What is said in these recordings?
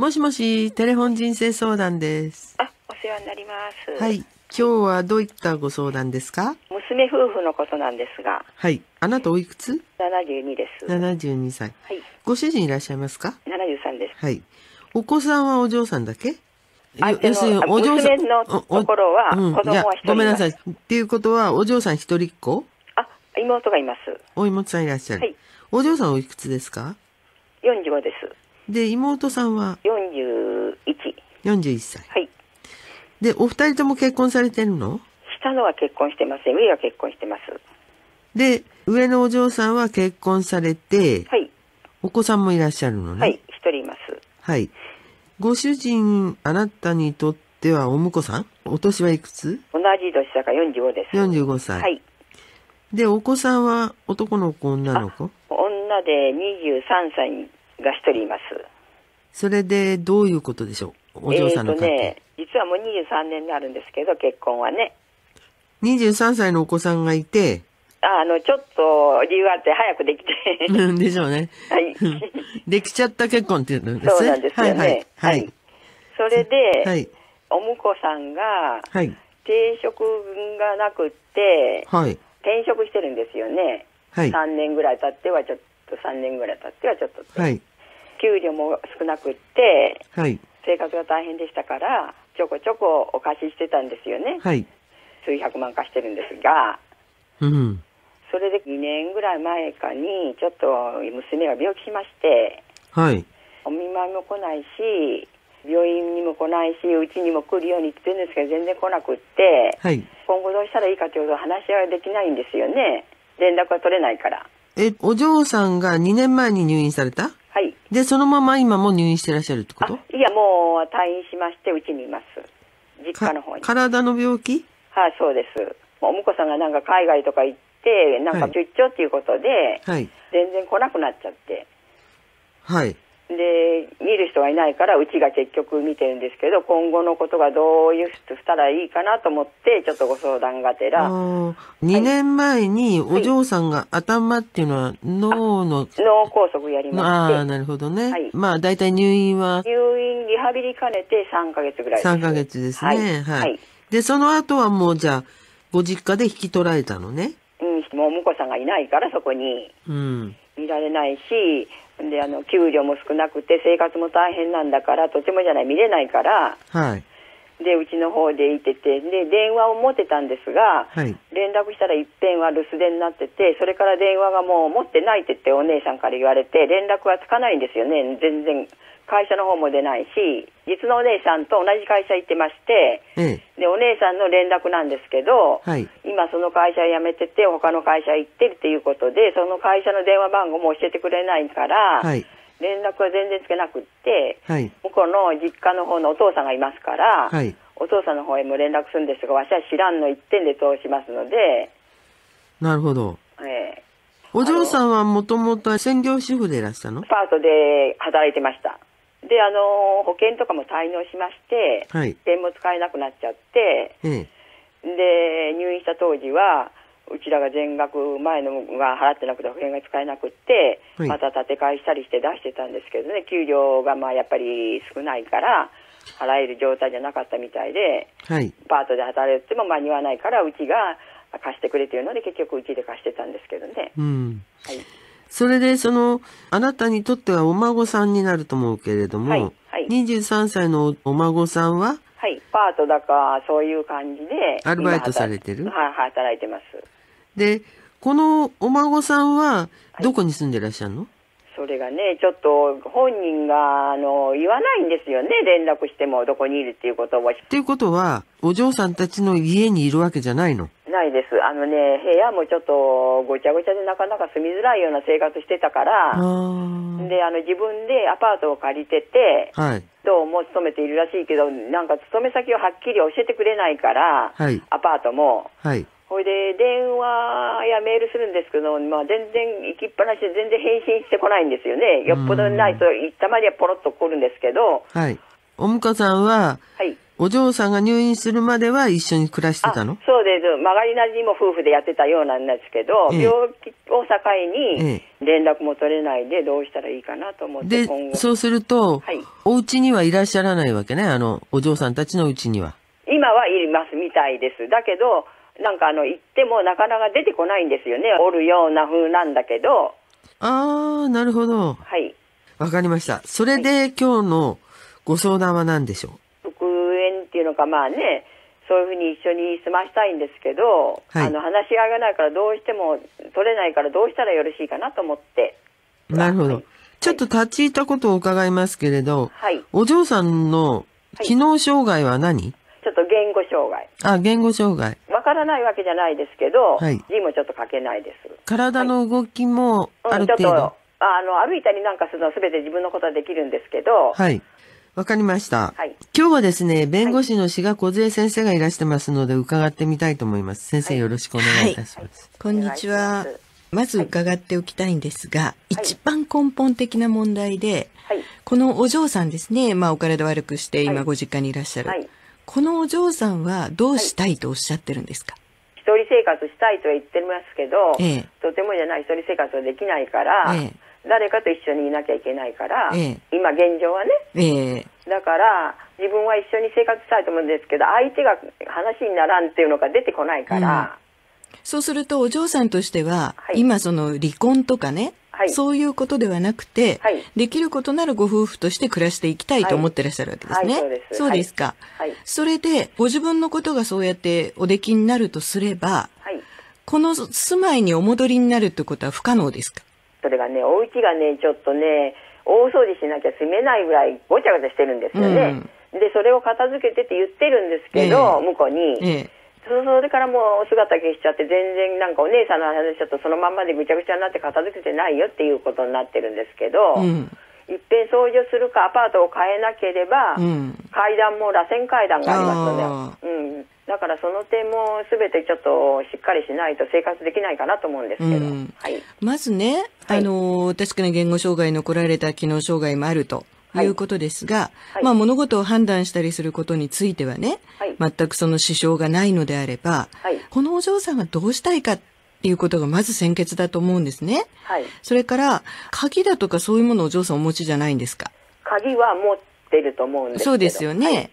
もしもし、テレフォン人生相談です。あ、お世話になります。はい、今日はどういったご相談ですか？娘夫婦のことなんですが。はい、あなたおいくつ？72です。72歳。はい。ご主人いらっしゃいますか？73です。はい。お子さんはお嬢さんだけ？要するにお嬢さんのところは子供は一人。ごめんなさい。っていうことはお嬢さん一人っ子？あ、妹がいます。お妹さんいらっしゃる。はい。お嬢さんおいくつですか？45です。で、妹さんは41歳。はい。で、お二人とも結婚されてるの？下のは結婚してません。上は結婚してます。で、上のお嬢さんは結婚されて、はい。お子さんもいらっしゃるのね。はい、一人います。はい。ご主人、あなたにとってはお婿さん？お年はいくつ？同じ年だから45です。45歳。はい。で、お子さんは男の子、女の子？女で23歳に。が一人います。それでどういうことでしょう？お嬢さんの方、実はもう23年になるんですけど、結婚はね、23歳のお子さんがいて、ちょっと理由があって早くできてでしょうね。はいできちゃった結婚っていうんですね。そうなんですよね。はい、はいはい、それで、はい、お婿さんが定職がなくって、はい、転職してるんですよね。はい、3年ぐらい経ってはちょっと3年ぐらい経ってはちょっと、はい、給料も少なくって、はい、生活が大変でしたからちょこちょこお貸ししてたんですよね。はい、数百万貸してるんですが、うん、それで2年ぐらい前かにちょっと娘が病気しまして、はい、お見舞いも来ないし病院にも来ないしうちにも来るようにって言ってるんですけど全然来なくって、はい、今後どうしたらいいかっていうと話し合いはできないんですよね。連絡は取れないから。お嬢さんが2年前に入院された？はい。で、そのまま今も入院してらっしゃるってこと？いや、もう退院しまして、うちにいます。実家の方に。体の病気？はい、そうです。お婿さんがなんか海外とか行って、なんか出張っていうことで、はい、全然来なくなっちゃって。はい。で、見る人がいないから、うちが結局見てるんですけど、今後のことがどういうふうにしたらいいかなと思って、ちょっとご相談がてら。2年前にお嬢さんが頭っていうのは脳の、はい、脳梗塞やりまして。ああ、なるほどね。はい、まあ、大体入院は。入院、リハビリ兼ねて3ヶ月ぐらいです。3ヶ月ですね。はい。はい、で、その後はもう、じゃあ、ご実家で引き取られたのね。うん、もう婿さんがいないから、そこに。うん。見られないし、で給料も少なくて生活も大変なんだからとてもじゃない見れないから、はい、でうちの方でいててで電話を持ってたんですが、はい、連絡したら一遍は留守電になっててそれから電話がもう持ってないって言ってお姉さんから言われて連絡はつかないんですよね。全然会社の方も出ないし実のお姉さんと同じ会社行ってまして、でお姉さんの連絡なんですけど、はい、今その会社辞めてて他の会社行ってるっていうことでその会社の電話番号も教えてくれないから、はい、連絡は全然つけなくって、はい、向こうの実家の方のお父さんがいますから、はい、お父さんの方へも連絡するんですがわしは知らんの一点で通しますので。なるほど。お嬢さんはもともと専業主婦でいらしたの？パートで働いてました。で保険とかも滞納しまして、はい、保険も使えなくなっちゃって、で入院した当時はうちらが全額前のが払ってなくて保険が使えなくって、はい、また建て替えしたりして出してたんですけどね。給料がまあやっぱり少ないから払える状態じゃなかったみたいで、はい、パートで働いても間に合わないからうちが貸してくれてるので結局うちで貸してたんですけどね。うん、はい。それであなたにとってはお孫さんになると思うけれども、はいはい、23歳のお孫さんは、はい、パートだかそういう感じでアルバイトされてる。はい、働いてます。でこのお孫さんはどこに住んでらっしゃるの？はい、それがねちょっと本人が言わないんですよね。連絡してもどこにいるっていうことを。っていうことはお嬢さんたちの家にいるわけじゃないの？ないです。ね部屋もちょっとごちゃごちゃでなかなか住みづらいような生活してたからで自分でアパートを借りてて、はい、どうも勤めているらしいけどなんか勤め先をはっきり教えてくれないから、はい、アパートも、はい、ほいで電話やメールするんですけど、まあ、全然行きっぱなしで全然返信してこないんですよね。よっぽどないとたまにはポロッと来るんですけど、はい、お婿さんは、はい、お嬢さんが入院するまでは一緒に暮らしてたの？そうです。曲がりなじみも夫婦でやってたようなんですけど、病気を境に連絡も取れないでどうしたらいいかなと思って、今後そうすると、はい、お家にはいらっしゃらないわけね、あのお嬢さんたちのうちには。今はいますみたいです。だけどなんか行ってもなかなか出てこないんですよね。おるような風なんだけど。ああ、なるほど。はい。わかりました。それで、はい、今日のご相談は何でしょう？復縁っていうのか、まあね、そういうふうに一緒に住ましたいんですけど、はい、話し合いがないからどうしても取れないからどうしたらよろしいかなと思って。なるほど。はい、ちょっと立ち入ったことを伺いますけれど、はい、お嬢さんの機能障害は何？はい、ちょっと言語障害。あ、言語障害。わからないわけじゃないですけど、はい、字もちょっと書けないです。体の動きもある程度、はい、うん、ちょっと歩いたりなんかするのは全て自分のことはできるんですけど。はい。わかりました。はい、今日はですね、弁護士の志賀こずえ先生がいらしてますので伺ってみたいと思います。先生、よろしくお願いいたします。こんにちは。まず伺っておきたいんですが、はい、一番根本的な問題で、はい、このお嬢さんですね、まあお体悪くして今ご実家にいらっしゃる。はいはい、このお嬢さんはどうしたいとおっしゃってるんですか？一人生活したいとは言ってますけど、とてもじゃない一人生活はできないから、誰かと一緒にいなきゃいけないから、今現状はね、だから自分は一緒に生活したいと思うんですけど、相手が話にならんっていうのが出てこないから、そうするとお嬢さんとしては、はい、今その離婚とかね、はい、そういうことではなくて、はい、できることならご夫婦として暮らしていきたいと思ってらっしゃるわけですね。はいはい、そうですか。はい、それで、ご自分のことがそうやっておできになるとすれば、はい、この住まいにお戻りになるってことは不可能ですか？それがね、お家がね、ちょっとね、大掃除しなきゃ住めないぐらいごちゃごちゃしてるんですよね。うん、で、それを片付けてって言ってるんですけど、向こうに。それからもう姿消しちゃって全然なんかお姉さんの話ちょっとそのまんまでぐちゃぐちゃになって片付けてないよっていうことになってるんですけど、いっぺん掃除するかアパートを変えなければ、階段も螺旋階段がありますので、だからその点も全てちょっとしっかりしないと生活できないかなと思うんですけど、はい、まずね、確かに言語障害の来られた機能障害もあると。いうことですが、はい、まあ物事を判断したりすることについてはね、はい、全くその支障がないのであれば、はい、このお嬢さんはどうしたいかっていうことがまず先決だと思うんですね。はい、それから、鍵だとかそういうものをお嬢さんお持ちじゃないんですか？鍵は持ってると思うんですけど。そうですよね。はい、で、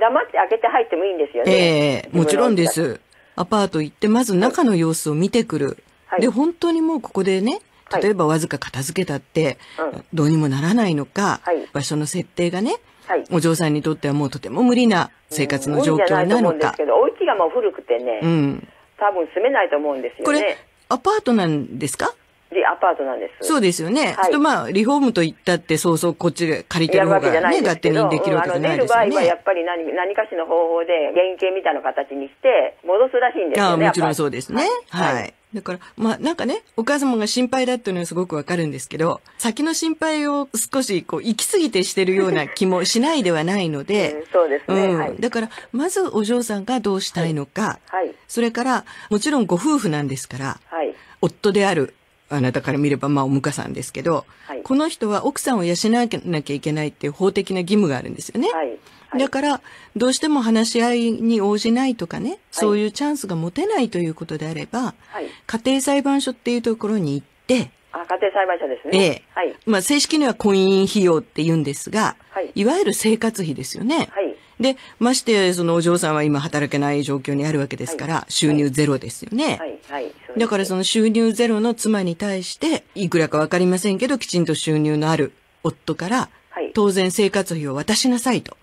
黙って開けて入ってもいいんですよね。もちろんです。アパート行ってまず中の様子を見てくる。はい、で、本当にもうここでね、例えばわずか片付けたってどうにもならないのか、場所の設定がね、お嬢さんにとってはもうとても無理な生活の状況になるのか。お家がもう古くてね、多分住めないと思うんですよね。これアパートなんですか？で、アパートなんです。そうですよね。ちょっとまあリフォームといったってそうそうこっちで借りてる方がね勝手にできるわけじゃないですよね。出る場合はやっぱり何かしらの方法で原型みたいな形にして戻すらしいんですよね。もちろんそうですね。はい。だから、まあなんかね、お母様が心配だっていうのはすごくわかるんですけど、先の心配を少しこう行き過ぎてしてるような気もしないではないので、そうですね。だから、まずお嬢さんがどうしたいのか、はい、それから、もちろんご夫婦なんですから、はい、夫である、あなたから見れば、まあおむかさんですけど、はい、この人は奥さんを養わなきゃいけないっていう法的な義務があるんですよね。はいはい、だから、どうしても話し合いに応じないとかね、そういうチャンスが持てないということであれば、はい、家庭裁判所っていうところに行って、家庭裁判所ですね。はい。まあ正式には婚姻費用って言うんですが、はい、いわゆる生活費ですよね。はい、で、まして、そのお嬢さんは今働けない状況にあるわけですから、はい、収入ゼロですよね。はい。はい。はい、だからその収入ゼロの妻に対して、いくらかわかりませんけど、きちんと収入のある夫から、はい、当然生活費を渡しなさいと。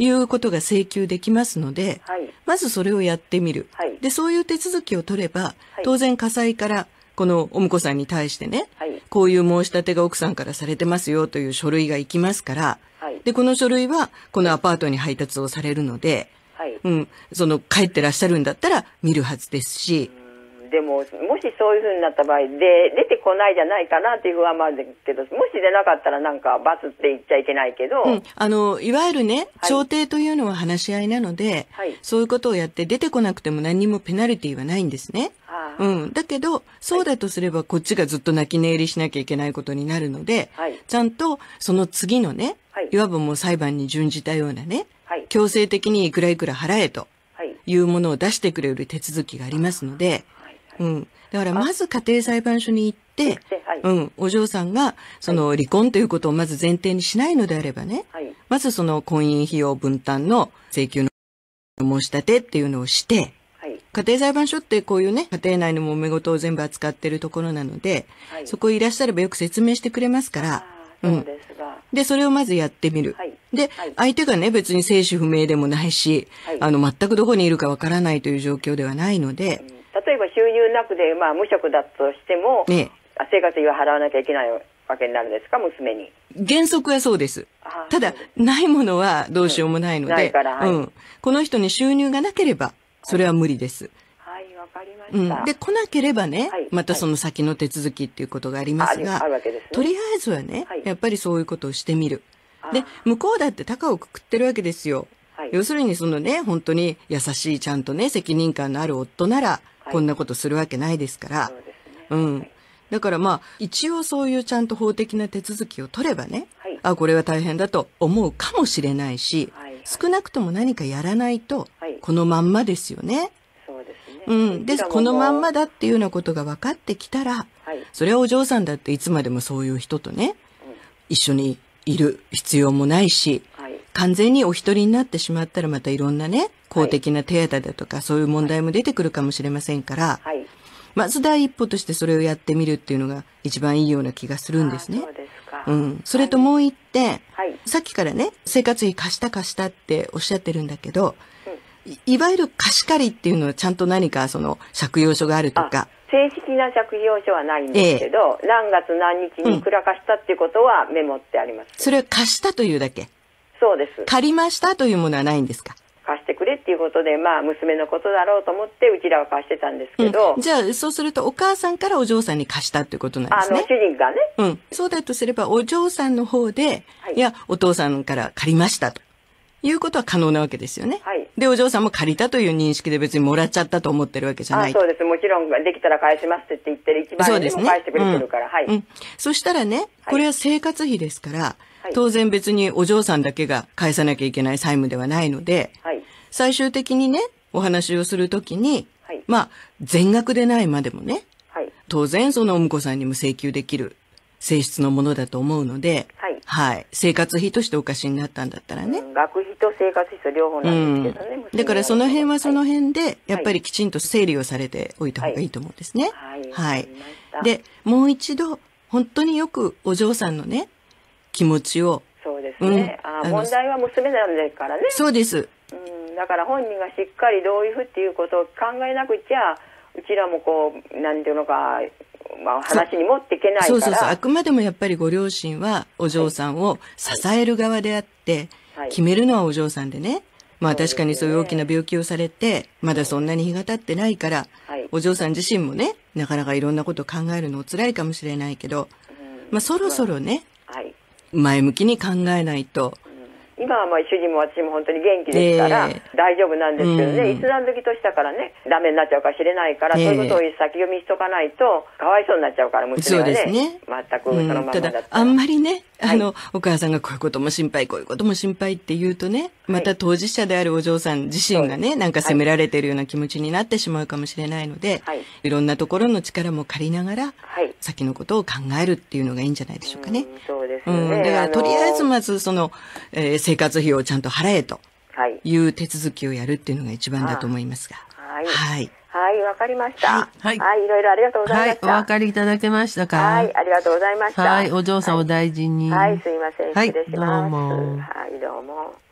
いうことが請求できますので、はい、まずそれをやってみる。はい、で、そういう手続きを取れば、はい、当然家裁から、このお婿さんに対してね、はい、こういう申し立てが奥さんからされてますよという書類が行きますから、はい、で、この書類はこのアパートに配達をされるので、はい、その帰ってらっしゃるんだったら見るはずですし、でも、もしそういうふうになった場合で、出てこないじゃないかなっていう不安もあるんですけど、もし出なかったらなんか罰って言っちゃいけないけど。いわゆるね、調停というのは話し合いなので、はい、そういうことをやって出てこなくても何もペナルティはないんですね。はい、だけど、そうだとすればこっちがずっと泣き寝入りしなきゃいけないことになるので、はい、ちゃんとその次のね、いわばもう裁判に準じたようなね、はい、強制的にいくらいくら払えというものを出してくれる手続きがありますので、はいはい、うん、だからまず家庭裁判所に行って、はい、うん、お嬢さんがその離婚ということをまず前提にしないのであればね、はい、まずその婚姻費用分担の請求の申し立てっていうのをして、はい、家庭裁判所ってこういうね、家庭内の揉め事を全部扱っているところなので、はい、そこいらっしゃればよく説明してくれますから、うん。で、それをまずやってみる。はい、で、はい、相手がね、別に生死不明でもないし、はい、全くどこにいるかわからないという状況ではないので。うん、例えば収入なくで、まあ、無職だとしても、ね、生活費は払わなきゃいけないわけになるんですか、娘に。原則はそうです。ただ、ないものはどうしようもないので、うん、ないから、はい、うん。この人に収入がなければ、それは無理です。はい、わかりました。うん。で、来なければね、はい、またその先の手続きっていうことがありますが、はい、とりあえずはね、はい、やっぱりそういうことをしてみる。で、向こうだって高をくくってるわけですよ。はい、要するにそのね、本当に優しい、ちゃんとね、責任感のある夫なら、こんなことするわけないですから、はい、うん。はい、だからまあ、一応そういうちゃんと法的な手続きを取ればね、はい、あ、これは大変だと思うかもしれないし、はいはい、少なくとも何かやらないと、はい、このまんまですよね。そうですね。うん。です、このまんまだっていうようなことが分かってきたら、はい、それはお嬢さんだっていつまでもそういう人とね、うん、一緒にいる必要もないし、はい、完全にお一人になってしまったらまたいろんなね、公的な手当だとかそういう問題も出てくるかもしれませんから、はいはい、まず第一歩としてそれをやってみるっていうのが一番いいような気がするんですね。そうですか。うん。それともう一点、はい、さっきからね、生活費貸したっておっしゃってるんだけど、うん、いわゆる貸し借りっていうのはちゃんと何かその借用書があるとか。正式な借用書はないんですけど、何月何日にいくら貸したっていうことはメモってあります。うん、それは貸したというだけ。そうです。借りましたというものはないんですか？貸してくれっていうことで、まあ、娘のことだろうと思って、うちらは貸してたんですけど。うん、じゃあ、そうすると、お母さんからお嬢さんに貸したっていうことなんですね。主人がね。うん。そうだとすれば、お嬢さんの方で、はい、いや、お父さんから借りましたということは可能なわけですよね。はい。で、お嬢さんも借りたという認識で別にもらっちゃったと思ってるわけじゃない。そうです。もちろん、できたら返しますって言ってる一番上でも返してくれてるから、ね、うん、はい、うん。そしたらね、これは生活費ですから、はい、当然別にお嬢さんだけが返さなきゃいけない債務ではないので、はい、最終的にね、お話をするときに、はい、まあ、全額でないまでもね、はい、当然そのお婿さんにも請求できる性質のものだと思うので、はい、はい。生活費としてお貸しになったんだったらね。うん、学費と生活費と両方なんですけどね。うん、だからその辺はその辺で、はい、やっぱりきちんと整理をされておいた方がいいと思うんですね。はい。はい。で、もう一度、本当によくお嬢さんのね、気持ちを。そうですね。うん、問題は娘なんですからね。そうです。うん、だから本人がしっかりどういうふうっていうことを考えなくちゃ、うちらもこう、なんていうのか、まあ話に持っていけないから。そうそうそう。あくまでもやっぱりご両親はお嬢さんを支える側であって、はい、決めるのはお嬢さんでね。まあ確かにそういう大きな病気をされて、まだそんなに日が経ってないから、はい、お嬢さん自身もね、なかなかいろんなことを考えるのお辛いかもしれないけど、うん、まあそろそろね、はい、前向きに考えないと。今はまあ主人も私も本当に元気ですから、大丈夫なんですけどね、いつ何時としたからね、ダメになっちゃうかもしれないから、そういうことを先読みしとかないと、かわいそうになっちゃうから、娘はね。そうですね。全くそのままだったら。ただ、あんまりね、お母さんがこういうことも心配、こういうことも心配って言うとね、また当事者であるお嬢さん自身がね、なんか責められてるような気持ちになってしまうかもしれないので、いろんなところの力も借りながら、先のことを考えるっていうのがいいんじゃないでしょうかね。そうですね。だから、とりあえずまず、その、生活費をちゃんと払えという手続きをやるっていうのが一番だと思いますが。はい。はい。はい、わかりました。はい。はい、いろいろありがとうございました。はい、お分かりいただけましたか。はい、ありがとうございました。はい、お嬢さんを大事に。はい、すいません。失礼します。はい、どうも。はい、どうも。